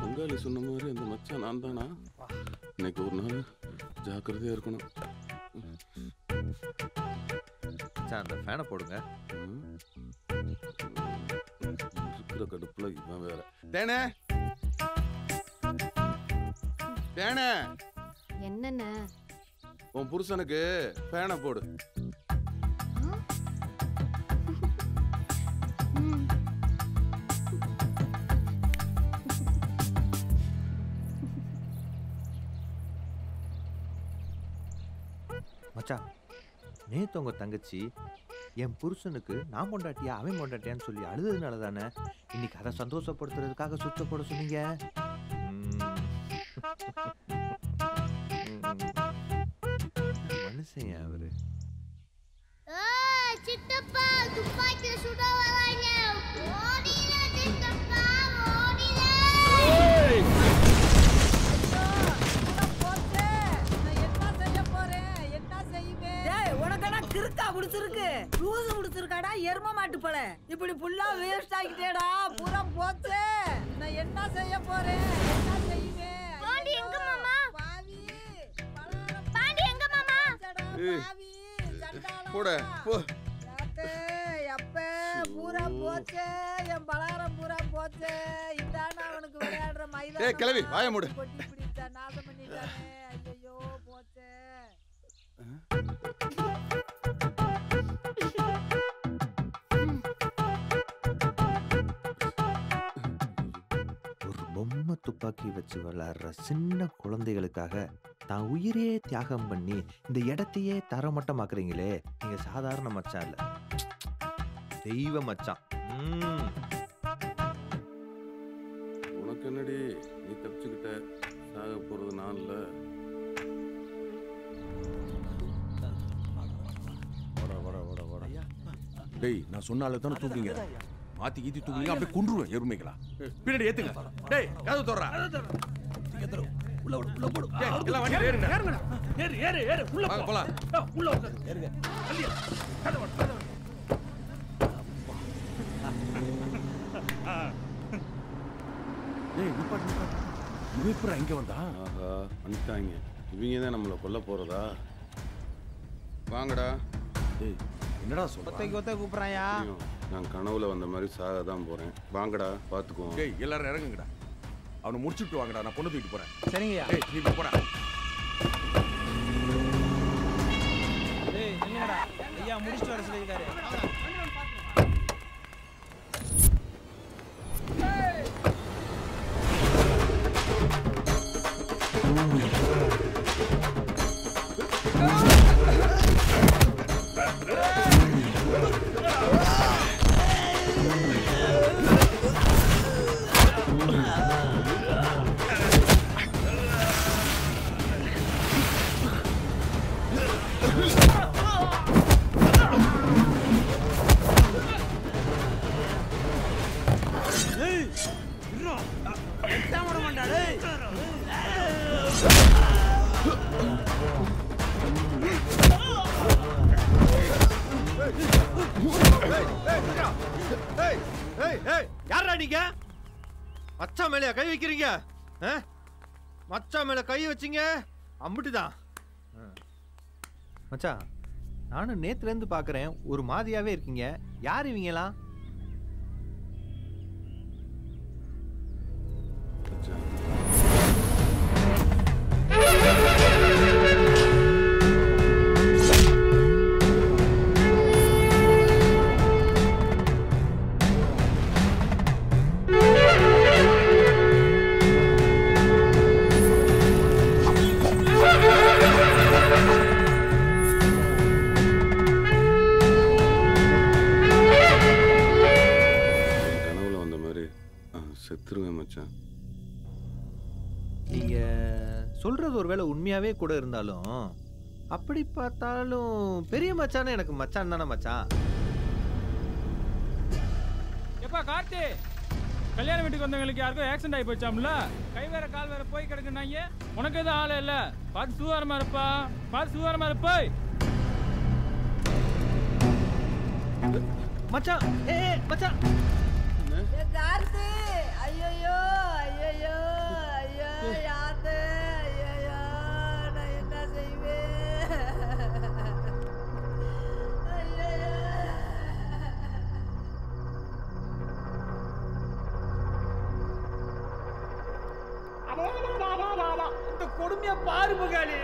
பங்காளி சொன்ன மாதிரி அந்த மச்சான் நான் தானா? இன்னைக்கு ஒரு நாள் ஜாக்கிரதையாக இருக்கணும். மச்சான் அந்த ஃபேனை போடுங்க. இருக்கிற கடுப்பில் இவன் வேற. தேனே தேனே என்னென்ன உன் புருஷனுக்கு ஃபேனை போடு. மச்சான் நேற்று உங்கள் தங்கச்சி என் புருஷனுக்கு நான் கொண்டாட்டியா அவன் கொண்டாட்டியான்னு சொல்லி அழுதுனால தானே இன்னைக்கு அதை சந்தோஷப்படுத்துறதுக்காக சுத்தப்பட சொன்னீங்க. மனுஷன் அவரு கிருக்கா குடிச்சிருக்கு லூசு குடிச்சிருக்காடா எரும மாட்டு போல இப்படி புல்லா வேஸ்ட் ஆகிட்டேடா பூரா போச்சு. நான் என்ன செய்ய போறேன் என்ன செய்வேன்? பாண்டி எங்க மாமா? பாவி பாண்டி எங்க மாமா? பாவி சண்டாளா போடா போ. தாத்தே அப்ப பூரா போச்சு என் பலகாரம் பூரா போச்சு. இதான அவனுக்கு விளையாடுற மயில. ஏய் கிளவி வாயை மூடு. இப்படி பிடிச்சா நாசம் பண்ணிட்டானே. ஐயோ போச்சு. ஒரு பொம்மை துப்பாக்கி வச்சு விளையாடுற சின்ன குழந்தைகளுக்காக தான் உயிரே தியாகம் பண்ணி இந்த இடத்தையே தரமட்டமாக்குறீங்களே, நீங்க சாதாரண மச்சான் இல்ல, தெய்வ மச்சான். உனக்கு என்னடி, நீ தப்பிச்சுக்கிட்ட, சாக போறது நான் இல்ல. டேய் நான் சொன்னால தான தூக்குங்க, மாத்தி கீத்தி தூக்குங்க, அப்படியே கொன்றுவேன் எருமைகளா. பின்னாடி ஏத்துங்க. டேய் காது தோறா, ஏத்துற உள்ள உள்ள போடு. டேய் எல்லாம் வண்டி ஏறுங்க, ஏறுங்கடா, ஏறு ஏறு ஏறு உள்ள போ, போலாம் உள்ள உட்கார், ஏறுங்க அள்ளியா காது வர காது வர. டேய் நிப்பா நிப்பா, நிப்பா இங்க வந்தா. ஆஹா வந்துட்டாங்க, இவங்க தான் நம்மள கொல்ல போறதா? வாங்கடா. டேய் என்னடா சொல்றே, கோத்தை கூப்றாயா? நான் கனவுல வந்த மாதிரி சாக தான் போறேன், வாங்கடா பாத்துக்கோ. டேய் எல்லாரும் இறங்குங்கடா, அவனை முடிச்சிட்டு வாங்கடா, நான் பொண்ணு தூக்கிட்டு போறேன். சரிங்கயா. டேய் நீ போடா. டேய் என்னடா ஐயா முடிச்சிட்டு வர சொல்லிருக்காரு. கை வைக்கிறீங்க மச்சான் மேல, கை வச்சிங்க அம்பிட்டுதான். மச்சான் நானும் நேத்துலேருந்து பார்க்குறேன், ஒரு மாதிரியாவே இருக்கீங்க, யார் இவங்கலாம்? நீங்க சொல்றது ஒருவேளை உண்மையாவே கூட இருந்தாலும், அப்படி பார்த்தாலும் பெரிய மச்சான் எனக்கு மச்சான் தானே மச்சான். எப்பா கார்த்தி, கல்யாண வீட்டுக்கு வந்தவங்களுக்கு யாருக்கும் ஆக்சிடென்ட் ஆகி போச்சாம்ல, கை வேற கால் வேற போய் கிடக்குனாங்க, உனக்கு எதுவும் ஆளே இல்ல, பார்த்து சுகாரமா இருப்பா, பார்த்து சுகாரமா இருப்பா மச்சான். ஏ மச்சான் கார்த்தி, ஐயோ ஐயோ இந்த கொடுமைய பாரு மகாலி.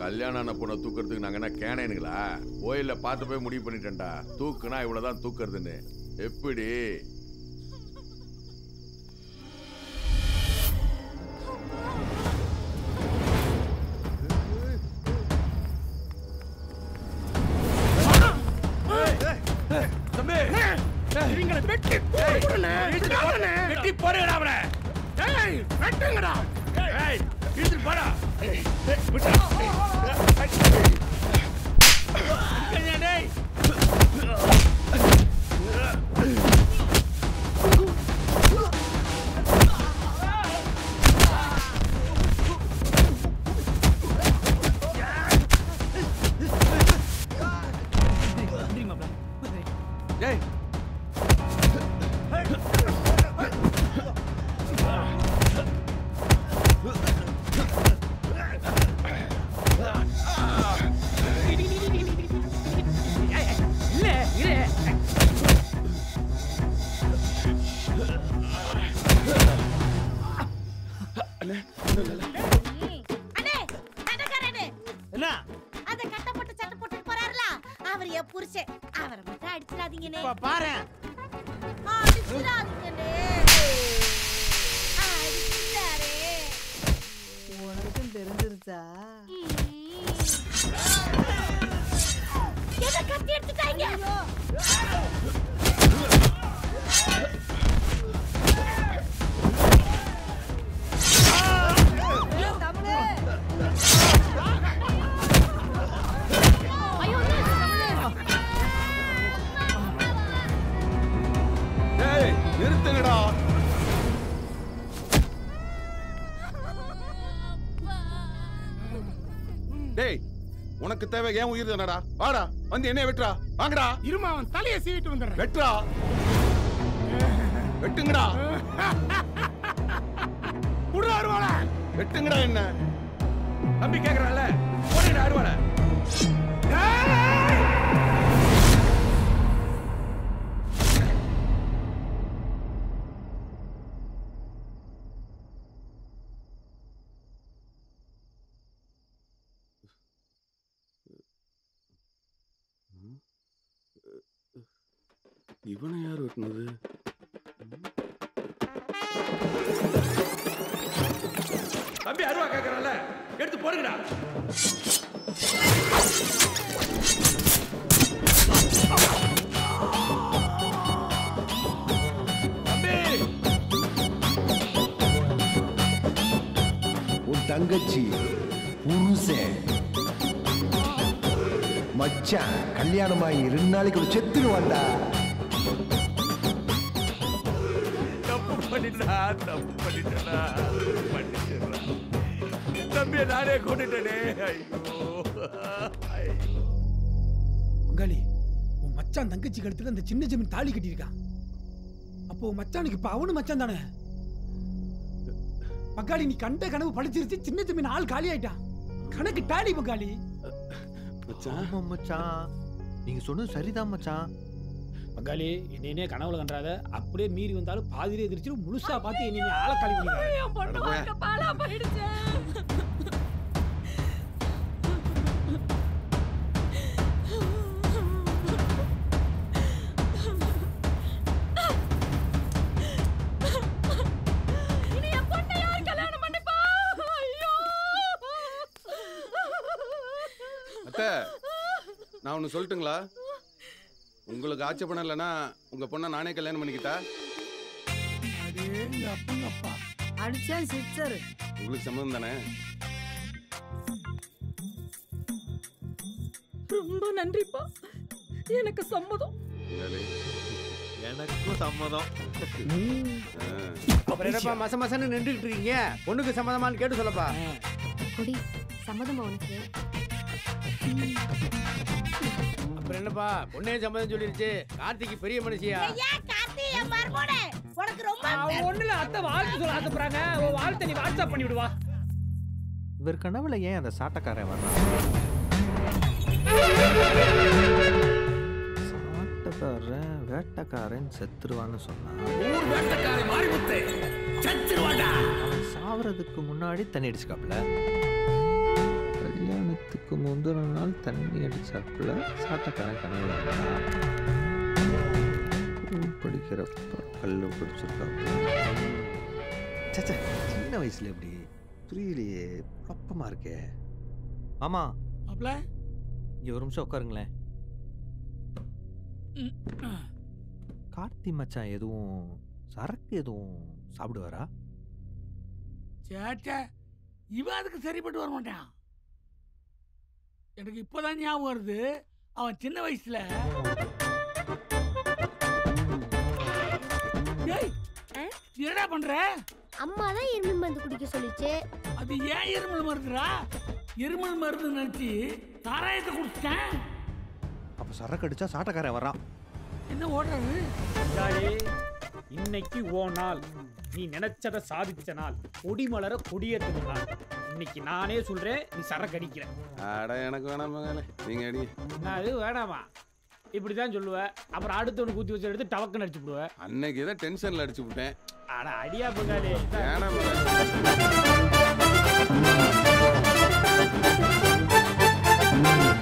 கல்யாணான பொண்ணை தூக்கிறதுக்கு நாங்கள் என்ன கேனேனுங்களா? கோயில்ல பார்த்து போய் முடிவு பண்ணிட்டேன்டா, தூக்குனா இவ்வளோதான் தூக்குறதுன்னு. எப்படி உனக்கு தேவை ஏன் உயிர் தானடா? வாடா வந்து என்னைய வெட்டுடா, வாங்கடா. இருமா அவன் தலையை சீவிட்டு வந்துடுறேன். வெட்டுடா, வெட்டுங்கடா. புடுடா அருவாளை, வெட்டுங்கடா. என்ன தம்பி கேக்குறான்ல, போடுடா அருவாளை. இவனை யார் வெட்டினது? தம்பி அருவா கேட்கறல்ல, எடுத்து போடுங்கடா. தம்பி உன் தங்கச்சி புருஷன் மச்சான் கல்யாணமாகி 2 நாளைக்கு ஒரு செத்துட்டு வந்தா. தம்பியை நானே கொண்டுட்டேனே. மங்காளி, உன் மச்சான் தங்கச்சி கழுத்துல அந்த சின்ன ஜமீன் தாலி கட்டியிருக்கான். அப்போ உன் மச்சானுக்கு இப்ப அவனு மச்சான் தானே. மங்காளி, நீ கண்ட கனவு பழிச்சிருச்சு. சின்ன ஜமீன் ஆள் காலி ஆயிட்டான். கணக்கு டாலி மங்காளி. மச்சான் மச்சான் நீங்க சொன்னது சரிதான் மச்சான். மங்காளி, என்னையே கனவுல கண்டாத. அப்படியே மீறி வந்தாலும் பாதிரியே திருச்சிட்டு முழுசா பார்த்து என்னை ஆளை காலி பண்ணிடுச்சு. அத்தை, நான் ஒன்று சொல்லட்டுங்களா? உங்களுக்கு ஆட்சேபணம் இல்லைன்னா உங்க பொண்ணை நானே கல்யாணம் பண்ணிக்கிட்டா? உங்களுக்கு சம்மதம் தானே? ரொம்ப நன்றிப்பா, எனக்கு சம்மதம். எனக்கும் சம்மதம். அப்புறம் என்னப்பா மச மசன்னு நின்றுட்டு இருக்கீங்க? பொண்ணுக்கு சம்மதமானு கேட்டு சொல்லப்பா. குடி சம்மதமா உனக்கு? அப்புறம் என்னப்பா பொண்ணே சம்மதம் சொல்லிருச்சு. கார்த்திக்கு பெரிய மனுஷியா? உனக்கு ரொம்ப ஒண்ணுல அத்தை வாழ்த்து சொல்ல ஆசைப்படுறாங்க. உன் வாழ்த்தை நீ வாட்ஸ்அப் பண்ணி விடுவா. இவர் கனவுல ஏன் அந்த சாட்டக்காரன் வர்றான்? சாட்டக்காரன் வேட்டக்காரன் செத்துருவான்னு சொன்னான். அவன் சாவறதுக்கு முன்னாடி தண்ணி அடிச்சுக்காப்புல. கல்யாணத்துக்கு முந்தின நாள் தண்ணி அடிச்சாப்புல சாட்டக்காரன் கனவுல வர்றான். படிக்கிறப்ப கல்லு பிடிச்சிருக்காங்க. சின்ன வயசுல எப்படி புரியலையே, குழப்பமா இருக்கே. ஆமா அப்பல இங்க ஒரு நிமிஷம் உட்காருங்களேன். கார்த்தி மச்சான் எதுவும் சரக்கு எதுவும் சாப்பிடுவாரா? சேச்சா இவன் அதுக்கு சரிப்பட்டு வர மாட்டான். எனக்கு இப்போதான் ஞாபகம் வருது, அவன் சின்ன வயசுல என்னடா பண்ற? அம்மா தான் எருமல் மருந்து குடிக்க சொல்லிச்சு. அது ஏன் எருமல் மருந்துடா? எருமல் மருந்து நினைச்சு சாராயத்தை குடிச்சிட்டேன். அப்ப சரக்கு அடிச்சா சாட்டக்காரன் வர்றான். என்ன ஓடுறது? இன்னைக்கு ஓ நாள், நீ நினைச்சத சாதிச்ச நாள், கொடி மலர கொடியேற்ற நாள். இன்னைக்கு நானே சொல்றேன், நீ சரக்கு அடிக்கிறேன். எனக்கு வேணாமா? நீங்க அடி. அது வேணாமா? இப்படிதான் சொல்லுவேன். அப்புறம் அடுத்தவனு கூத்தி வச்சு எடுத்து டவக்குன்னு அடிச்சு விடுவேன். அன்னைக்கு ஏதோ டென்ஷன்ல அடிச்சு விட்டேன். ஆனா அடியா பண்ணாலே வேணாம்.